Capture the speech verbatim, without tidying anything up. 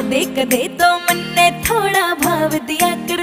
कदे कदे तो मन्ने थोड़ा भाव दिया कर।